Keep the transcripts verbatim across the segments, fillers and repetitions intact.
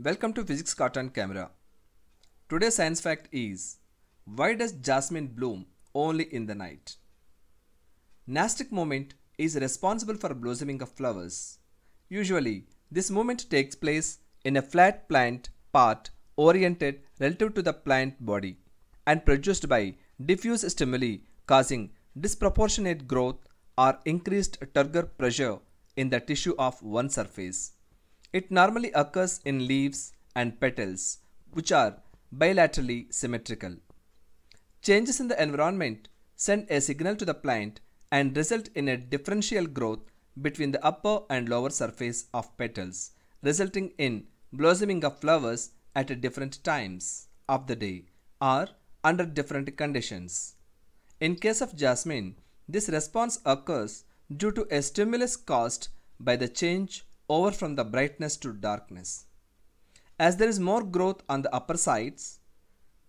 Welcome to Physics Caught on Camera. Today's science fact is, why does jasmine bloom only in the night? Nastic moment is responsible for blossoming of flowers. Usually, this movement takes place in a flat plant part oriented relative to the plant body and produced by diffuse stimuli causing disproportionate growth or increased turgor pressure in the tissue of one surface. It normally occurs in leaves and petals, which are bilaterally symmetrical. Changes in the environment send a signal to the plant and result in a differential growth between the upper and lower surface of petals, resulting in blossoming of flowers at different times of the day or under different conditions. In case of jasmine, this response occurs due to a stimulus caused by the change over from the brightness to darkness. As there is more growth on the upper sides,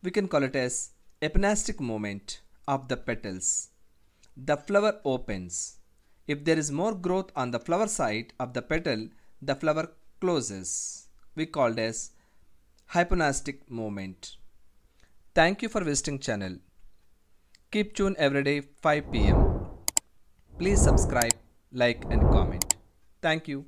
we can call it as epinastic movement of the petals. The flower opens. If there is more growth on the flower side of the petal, the flower closes. We call it as hypnastic movement. Thank you for visiting channel. Keep tuned every day five p m Please subscribe, like and comment. Thank you.